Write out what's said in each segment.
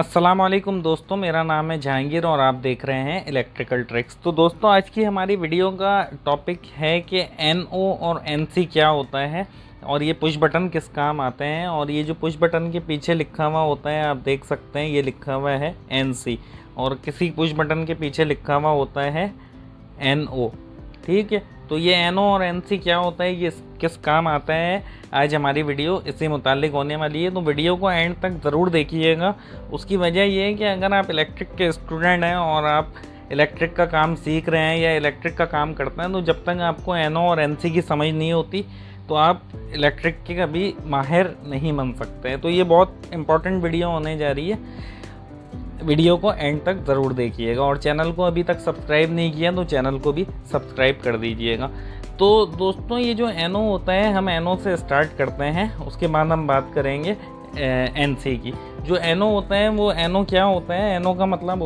अस्सलाम वालेकुम दोस्तों, मेरा नाम है जहांगीर और आप देख रहे हैं इलेक्ट्रिकल ट्रिक्स। तो दोस्तों, आज की हमारी वीडियो का टॉपिक है कि NO और NC क्या होता है और ये पुश बटन किस काम आते हैं। और ये जो पुश बटन के पीछे लिखा हुआ होता है, आप देख सकते हैं ये लिखा हुआ है NC और किसी पुश बटन के पीछे लिखा हुआ होता है NO। ठीक है, तो ये NO और NC क्या होता है, ये किस काम आता है, आज हमारी वीडियो इसी मुतालिक होने वाली है। तो वीडियो को एंड तक ज़रूर देखिएगा। उसकी वजह ये है कि अगर आप इलेक्ट्रिक के स्टूडेंट हैं और आप इलेक्ट्रिक का काम सीख रहे हैं या इलेक्ट्रिक का काम करते हैं, तो जब तक आपको NO और NC की समझ नहीं होती तो आप इलेक्ट्रिक के कभी माहिर नहीं बन सकते। तो ये बहुत इंपॉर्टेंट वीडियो होने जा रही है, वीडियो को एंड तक ज़रूर देखिएगा। और चैनल को अभी तक सब्सक्राइब नहीं किया तो चैनल को भी सब्सक्राइब कर दीजिएगा। तो दोस्तों, ये जो NO होता है, हम NO से स्टार्ट करते हैं, उसके बाद हम बात करेंगे NC की। जो NO होता है वो NO क्या होता है, NO का मतलब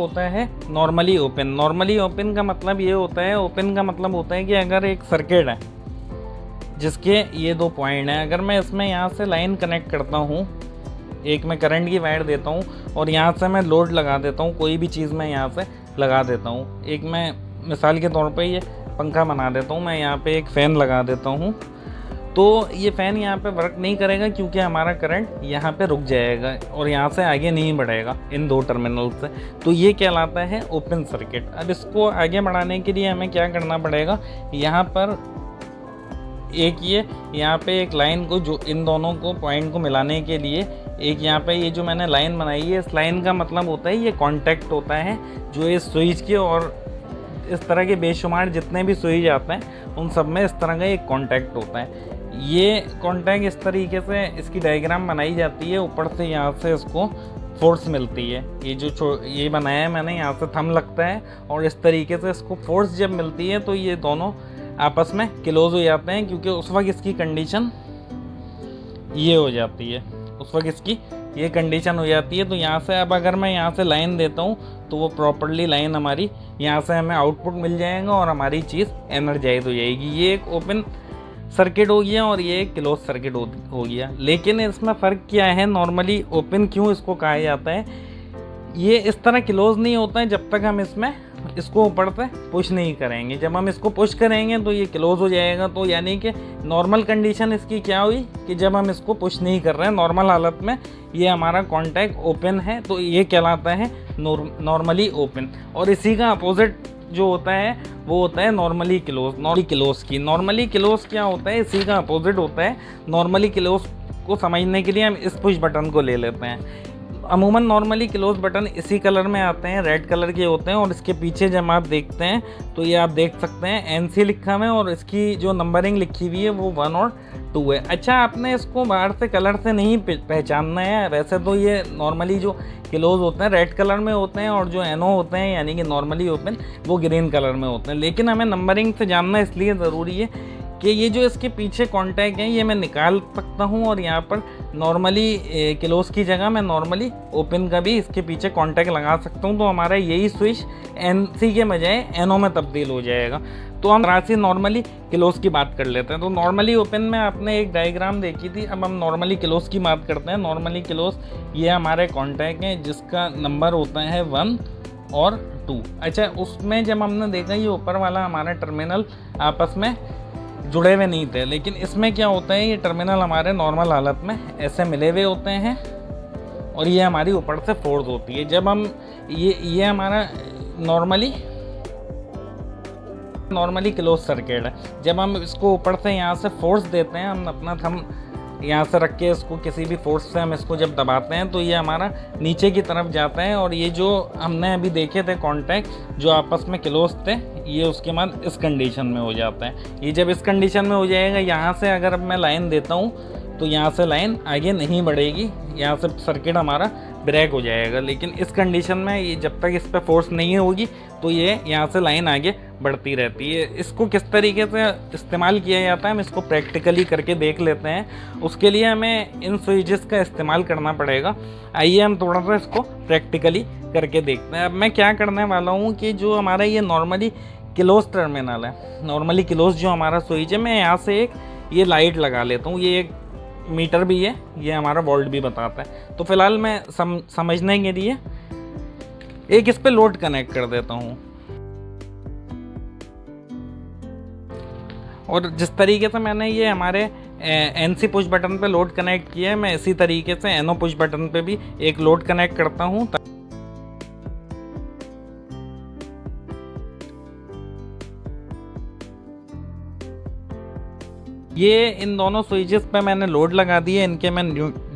होता है नॉर्मली ओपन। नॉर्मली ओपन का मतलब ये होता है, ओपन का मतलब होता है कि अगर एक सर्किट है जिसके ये दो पॉइंट हैं, अगर मैं इसमें यहाँ से लाइन कनेक्ट करता हूँ, एक मैं करंट की वायर देता हूँ और यहाँ से मैं लोड लगा देता हूँ, कोई भी चीज़ मैं यहाँ से लगा देता हूँ। एक मैं मिसाल के तौर पे ये पंखा बना देता हूँ, मैं यहाँ पे एक फ़ैन लगा देता हूँ, तो ये फ़ैन यहाँ पे वर्क नहीं करेगा क्योंकि हमारा करंट यहाँ पे रुक जाएगा और यहाँ से आगे नहीं बढ़ेगा इन दो टर्मिनल से। तो ये कहलाता है ओपन सर्किट। अब इसको आगे बढ़ाने के लिए हमें क्या करना पड़ेगा, यहाँ पर एक ये यहाँ पे एक लाइन को, जो इन दोनों को पॉइंट को मिलाने के लिए एक यहाँ पे ये जो मैंने लाइन बनाई है, इस लाइन का मतलब होता है ये कांटेक्ट होता है जो इस स्विच के और इस तरह के बेशुमार जितने भी स्विच आते हैं उन सब में इस तरह का एक कांटेक्ट होता है। ये कांटेक्ट इस तरीके से इसकी डायग्राम बनाई जाती है, ऊपर से यहाँ से इसको फोर्स मिलती है, ये जो ये बनाया है मैंने, यहाँ से थंब लगता है और इस तरीके से इसको फोर्स जब मिलती है तो ये दोनों आपस में क्लोज हो जाते हैं क्योंकि उस वक्त इसकी कंडीशन ये हो जाती है, उस वक्त इसकी ये कंडीशन हो जाती है। तो यहाँ से अब अगर मैं यहाँ से लाइन देता हूँ तो वो प्रॉपर्ली लाइन हमारी यहाँ से हमें आउटपुट मिल जाएगा और हमारी चीज़ एनर्जाइज हो जाएगी। ये एक ओपन सर्किट हो गया और ये एक क्लोज सर्किट हो गया। लेकिन इसमें फ़र्क क्या है, नॉर्मली ओपन क्यों इसको कहा जाता है, ये इस तरह क्लोज नहीं होता है जब तक हम इसमें इसको ऊपर से पुश नहीं करेंगे। जब हम इसको पुश करेंगे तो ये क्लोज हो जाएगा। तो यानी कि नॉर्मल कंडीशन इसकी क्या हुई कि जब हम इसको पुश नहीं कर रहे हैं, नॉर्मल हालत में ये हमारा कांटेक्ट ओपन है, तो ये कहलाता है नॉर्मली ओपन। और इसी का अपोजिट जो होता है वो होता है नॉर्मली क्लोज। नॉर्मली क्लोज क्या होता है, इसी का अपोजिट होता है। नॉर्मली क्लोज को समझने के लिए हम इस पुश बटन को ले लेते हैं। अमूमन नॉर्मली क्लोज बटन इसी कलर में आते हैं, रेड कलर के होते हैं, और इसके पीछे जब आप देखते हैं तो ये आप देख सकते हैं NC लिखा हुआ है और इसकी जो नंबरिंग लिखी हुई है वो 1 और 2 है। अच्छा, आपने इसको बाहर से कलर से नहीं पहचानना है। वैसे तो ये नॉर्मली जो क्लोज होते हैं रेड कलर में होते हैं और जो NO होते हैं यानी कि नॉर्मली ओपन वो ग्रीन कलर में होते हैं। लेकिन हमें नंबरिंग से जानना इसलिए ज़रूरी है कि ये जो इसके पीछे कांटेक्ट हैं ये मैं निकाल सकता हूँ और यहाँ पर नॉर्मली क्लोज की जगह मैं नॉर्मली ओपन का भी इसके पीछे कांटेक्ट लगा सकता हूँ। तो हमारा यही स्विच NC के बजाय NO में तब्दील हो जाएगा। तो हम राशि नॉर्मली क्लोज की बात कर लेते हैं। तो नॉर्मली ओपन में आपने एक डायग्राम देखी थी, अब हम नॉर्मली क्लोज की बात करते हैं। नॉर्मली क्लोज ये हमारे कांटेक्ट हैं जिसका नंबर होता है 1 और 2। अच्छा, उसमें जब हमने देखा ये ऊपर वाला हमारा टर्मिनल आपस में जुड़े हुए नहीं थे, लेकिन इसमें क्या होता है ये टर्मिनल हमारे नॉर्मल हालत में ऐसे मिले हुए होते हैं और ये हमारी ऊपर से फोर्स होती है। जब हम ये हमारा नॉर्मली क्लोज सर्किट है। जब हम इसको ऊपर से यहाँ से फोर्स देते हैं, हम अपना थंब यहाँ से रख के इसको किसी भी फोर्स से हम इसको जब दबाते हैं तो ये हमारा नीचे की तरफ जाता है। और ये जो हमने अभी देखे थे कांटेक्ट जो आपस में क्लोज थे, ये उसके बाद इस कंडीशन में हो जाता है। ये जब इस कंडीशन में हो जाएगा, यहाँ से अगर मैं लाइन देता हूँ तो यहाँ से लाइन आगे नहीं बढ़ेगी, यहाँ से सर्किट हमारा ब्रेक हो जाएगा। लेकिन इस कंडीशन में ये जब तक इस पर फोर्स नहीं होगी तो ये यहाँ से लाइन आगे बढ़ती रहती है। इसको किस तरीके से इस्तेमाल किया जाता है, हम इसको प्रैक्टिकली करके देख लेते हैं। उसके लिए हमें इन स्विचेस का इस्तेमाल करना पड़ेगा। आइए हम थोड़ा सा इसको प्रैक्टिकली करके देखते हैं। अब मैं क्या करने वाला हूँ कि जो हमारा ये नॉर्मली क्लोज टर्मिनल है, नॉर्मली क्लोज जो हमारा स्विच है, मैं यहाँ से एक ये लाइट लगा लेता हूँ। ये एक मीटर भी है, ये हमारा वोल्ट भी बताता है। तो फिलहाल मैं समझने के लिए एक इस पे लोड कनेक्ट कर देता हूँ। और जिस तरीके से मैंने ये हमारे एनसी पुश बटन पे लोड कनेक्ट किया है, मैं इसी तरीके से एनओ पुश बटन पे भी एक लोड कनेक्ट करता हूँ। ये इन दोनों स्विचेस पे मैंने लोड लगा दिए। इनके मैं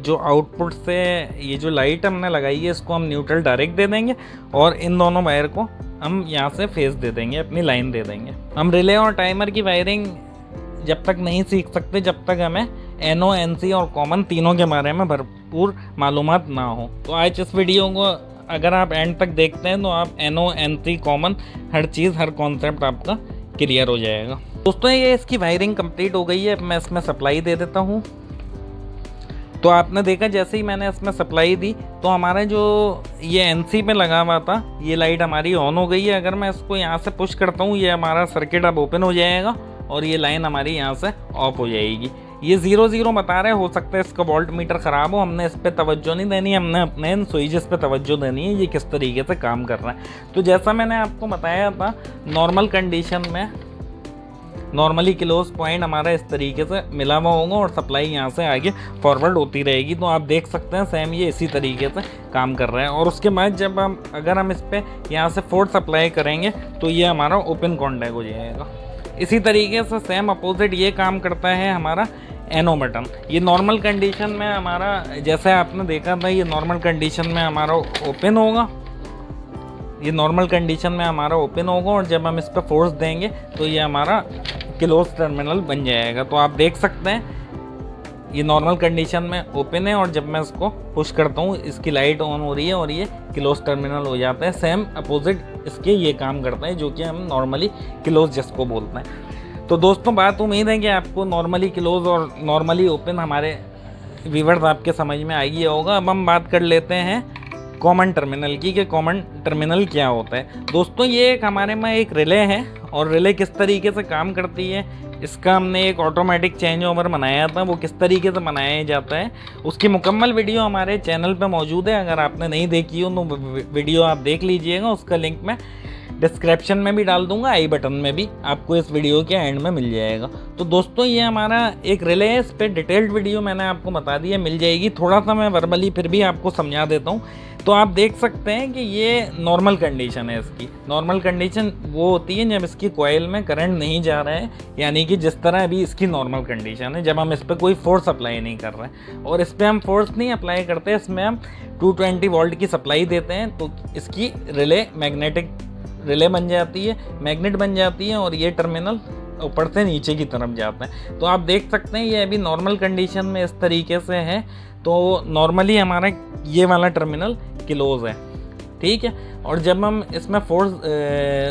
जो आउटपुट से ये जो लाइट हमने लगाई है इसको हम न्यूट्रल डायरेक्ट दे देंगे और इन दोनों वायर को हम यहाँ से फेस दे देंगे, अपनी लाइन दे देंगे। हम रिले और टाइमर की वायरिंग जब तक नहीं सीख सकते जब तक हमें एनओ, एनसी और कॉमन तीनों के बारे में भरपूर मालूमात ना हो। तो आज इस वीडियो को अगर आप एंड तक देखते हैं तो आप एनओ, एनसी, कॉमन हर चीज़, हर कॉन्सेप्ट आपका क्लियर हो जाएगा। दोस्तों ये इसकी वायरिंग कंप्लीट हो गई है। अब मैं इसमें सप्लाई दे देता हूँ। तो आपने देखा जैसे ही मैंने इसमें सप्लाई दी तो हमारा जो ये एनसी पे लगा हुआ था ये लाइट हमारी ऑन हो गई है। अगर मैं इसको यहाँ से पुश करता हूँ ये हमारा सर्किट अब ओपन हो जाएगा और ये लाइन हमारी यहाँ से ऑफ हो जाएगी। ये 0-0 बता रहे, हो सकता है इसका वोल्ट मीटर ख़राब हो। हमने इस पर तवज्जो नहीं देनी, हमने अपने इन स्विचेस पे तवज्जो देनी है ये किस तरीके से काम कर रहा है। तो जैसा मैंने आपको बताया था नॉर्मल कंडीशन में नॉर्मली क्लोज पॉइंट हमारा इस तरीके से मिला हुआ होगा और सप्लाई यहाँ से आगे फॉरवर्ड होती रहेगी। तो आप देख सकते हैं सेम ये इसी तरीके से काम कर रहा है। और उसके बाद जब हम अगर इस पर यहाँ से फोर्थ सप्लाई करेंगे तो ये हमारा ओपन कॉन्टैक्ट हो जाएगा। इसी तरीके से सेम अपोजिट ये काम करता है हमारा एनओ बटन। ये नॉर्मल कंडीशन में हमारा, जैसे आपने देखा था, ये नॉर्मल कंडीशन में हमारा ओपन होगा, ये नॉर्मल कंडीशन में हमारा ओपन होगा और जब हम इस पर फोर्स देंगे तो ये हमारा क्लोज टर्मिनल बन जाएगा। तो आप देख सकते हैं ये नॉर्मल कंडीशन में ओपन है और जब मैं इसको पुश करता हूँ इसकी लाइट ऑन हो रही है और ये क्लोज टर्मिनल हो जाता है। सेम अपोजिट इसके ये काम करता है जो कि हम नॉर्मली क्लोज जिसको बोलते हैं। तो दोस्तों बात उम्मीद है कि आपको नॉर्मली क्लोज और नॉर्मली ओपन हमारे व्यूअर्स आपके समझ में आई होगा। अब हम बात कर लेते हैं कॉमन टर्मिनल की कि कॉमन टर्मिनल क्या होता है। दोस्तों ये एक हमारे में एक रिले है और रिले किस तरीके से काम करती है इसका हमने एक ऑटोमेटिक चेंज ओवर बनाया था। वो किस तरीके से बनाया जाता है उसकी मुकम्मल वीडियो हमारे चैनल पे मौजूद है। अगर आपने नहीं देखी हो तो वीडियो आप देख लीजिएगा, उसका लिंक मैं डिस्क्रिप्शन में भी डाल दूंगा, आई बटन में भी आपको इस वीडियो के एंड में मिल जाएगा। तो दोस्तों ये हमारा एक रिले है, इस पर डिटेल्ड वीडियो मैंने आपको बता दी है, मिल जाएगी। थोड़ा सा मैं वर्बली फिर भी आपको समझा देता हूँ। तो आप देख सकते हैं कि ये नॉर्मल कंडीशन है। इसकी नॉर्मल कंडीशन वो होती है जब इसकी कॉइल में करंट नहीं जा रहा है, यानी कि जिस तरह अभी इसकी नॉर्मल कंडीशन है, जब हम इस पर कोई फोर्स अप्लाई नहीं कर रहे हैं और इस पर हम फोर्स नहीं अप्लाई करते, इसमें हम 220 वोल्ट की सप्लाई देते हैं तो इसकी रिले मैग्नेटिक रिले बन जाती है, मैग्नेट बन जाती है और ये टर्मिनल ऊपर से नीचे की तरफ जाता है। तो आप देख सकते हैं ये अभी नॉर्मल कंडीशन में इस तरीके से है। तो नॉर्मली हमारा ये वाला टर्मिनल क्लोज है, ठीक है। और जब हम इसमें फोर्स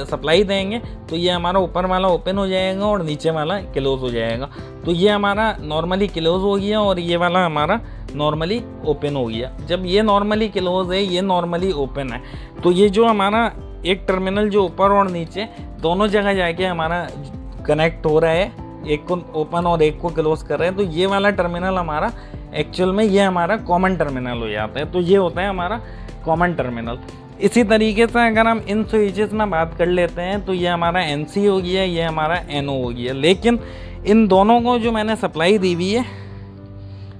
सप्लाई देंगे तो ये हमारा ऊपर वाला ओपन हो जाएगा और नीचे वाला क्लोज हो जाएगा। तो ये हमारा नॉर्मली क्लोज हो गया और ये वाला हमारा नॉर्मली ओपन हो गया। जब ये नॉर्मली क्लोज है, ये नॉर्मली ओपन है, तो ये जो हमारा एक टर्मिनल जो ऊपर और नीचे दोनों जगह जाके हमारा कनेक्ट हो रहा है, एक को ओपन और एक को क्लोज कर रहे हैं, तो ये वाला टर्मिनल हमारा एक्चुअल में ये हमारा कॉमन टर्मिनल हो जाता है। तो ये होता है हमारा कॉमन टर्मिनल। इसी तरीके से अगर हम इन स्विचेस में बात कर लेते हैं तो ये हमारा एनसी हो गया, ये हमारा एनओ हो गया। लेकिन इन दोनों को जो मैंने सप्लाई दी हुई है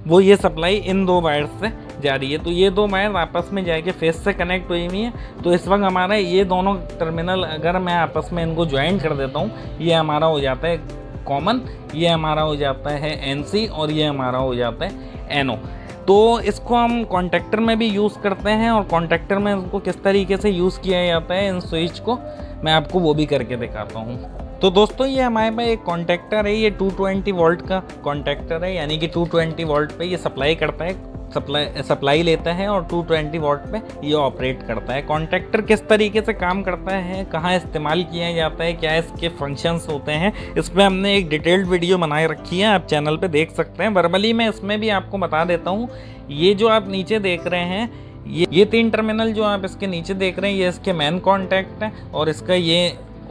वो ये सप्लाई इन दो वायर्स से जा रही है। तो ये दो वायर आपस में जाके फेस से कनेक्ट हुई हुई है। तो इस वक्त हमारा ये दोनों टर्मिनल अगर मैं आपस में इनको ज्वाइन कर देता हूँ, ये हमारा हो जाता है कॉमन, ये हमारा हो जाता है एनसी और ये हमारा हो जाता है एनओ। तो इसको हम कॉन्टैक्टर में भी यूज़ करते हैं और कॉन्टैक्टर में इसको किस तरीके से यूज़ किया जाता है इन स्विच को मैं आपको वो भी करके दिखाता हूँ। तो दोस्तों ये हमारे पास एक कॉन्टैक्टर है, ये 220 वोल्ट का कॉन्टैक्टर है, यानी कि 220 वोल्ट पे ये सप्लाई करता है, सप्लाई लेता है और 220 वोल्ट पे ये ऑपरेट करता है। कॉन्टैक्टर किस तरीके से काम करता है, कहाँ इस्तेमाल किया जाता है, क्या इसके फंक्शंस होते हैं, इस पर हमने एक डिटेल्ड वीडियो बनाए रखी है, आप चैनल पे देख सकते हैं। वर्बली मैं इसमें भी आपको बता देता हूँ। ये जो आप नीचे देख रहे हैं ये तीन टर्मिनल जो आप इसके नीचे देख रहे हैं ये इसके मेन कॉन्टैक्ट हैं और इसका ये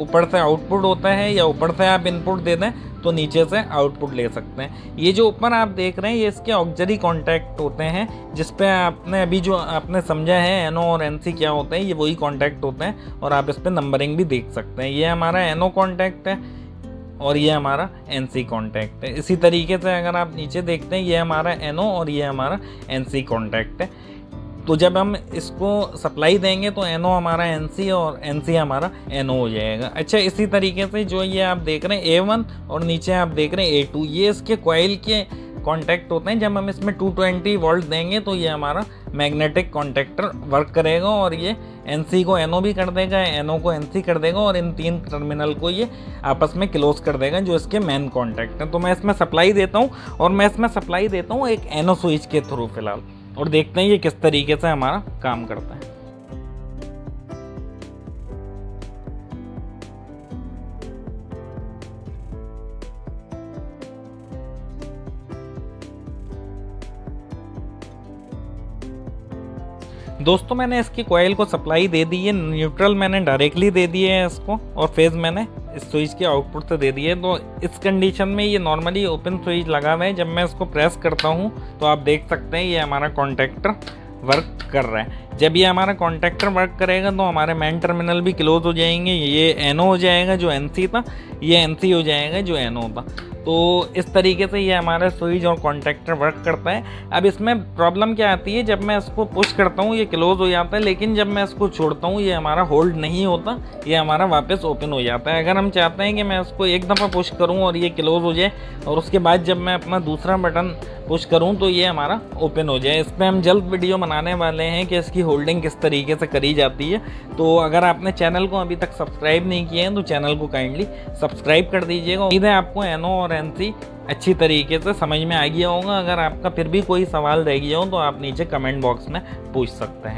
ऊपर से आउटपुट होता है या ऊपर से आप इनपुट दे दें तो नीचे से आउटपुट ले सकते हैं। ये जो ऊपर आप देख रहे हैं ये इसके ऑक्सिलरी कॉन्टैक्ट होते हैं, जिस पे आपने अभी जो आपने समझा है एनओ और एनसी क्या होते हैं, ये वही कॉन्टैक्ट होते हैं और आप इस पर नंबरिंग भी देख सकते हैं। ये हमारा एनओ कॉन्टैक्ट है और ये हमारा एनसी कॉन्टैक्ट है। इसी तरीके से अगर आप नीचे देखते हैं ये हमारा एनओ और ये हमारा एनसी कॉन्टैक्ट है। तो जब हम इसको सप्लाई देंगे तो एनओ हमारा एनसी और एनसी हमारा एनओ हो जाएगा। अच्छा, इसी तरीके से जो ये आप देख रहे हैं A1 और नीचे आप देख रहे हैं A2, ये इसके कॉइल के कॉन्टैक्ट होते हैं। जब हम इसमें 220 वोल्ट देंगे तो ये हमारा मैग्नेटिक कॉन्टैक्टर वर्क करेगा और ये एनसी को एनओ भी कर देगा, एनओ को एनसी कर देगा और इन तीन टर्मिनल को ये आपस में क्लोज कर देगा जो इसके मेन कॉन्टैक्ट हैं। तो मैं इसमें सप्लाई देता हूँ और मैं इसमें सप्लाई देता हूँ एक एनओ स्विच के थ्रू फिलहाल, और देखते हैं ये किस तरीके से हमारा काम करता है। दोस्तों, मैंने इसकी कॉइल को सप्लाई दे दी है, न्यूट्रल मैंने डायरेक्टली दे दिए है इसको और फेज मैंने इस स्विच के आउटपुट से दे दिए। तो इस कंडीशन में ये नॉर्मली ओपन स्विच लगा हुआ है। जब मैं इसको प्रेस करता हूँ तो आप देख सकते हैं ये हमारा कॉन्टैक्टर वर्क कर रहा है। जब ये हमारा कॉन्टैक्टर वर्क करेगा तो हमारे मेन टर्मिनल भी क्लोज हो जाएंगे। ये एनओ हो जाएगा जो एनसी था, ये एनसी हो जाएगा जो एनओ था। तो इस तरीके से ये हमारा स्विच और कॉन्टैक्टर वर्क करता है। अब इसमें प्रॉब्लम क्या आती है, जब मैं इसको पुश करता हूँ ये क्लोज हो जाता है, लेकिन जब मैं इसको छोड़ता हूँ ये हमारा होल्ड नहीं होता, ये हमारा वापस ओपन हो जाता है। अगर हम चाहते हैं कि मैं इसको एक दफ़ा पुश करूँ और ये क्लोज हो जाए और उसके बाद जब मैं अपना दूसरा बटन पुश करूँ तो ये हमारा ओपन हो जाए, इस पर हम जल्द वीडियो बनाने वाले हैं कि इसकी होल्डिंग किस तरीके से करी जाती है। तो अगर आपने चैनल को अभी तक सब्सक्राइब नहीं किया है तो चैनल को काइंडली सब्सक्राइब कर दीजिएगा। उम्मीद है आपको एनओ और एनसी अच्छी तरीके से समझ में आ गया होगा। अगर आपका फिर भी कोई सवाल रह गया हो तो आप नीचे कमेंट बॉक्स में पूछ सकते हैं।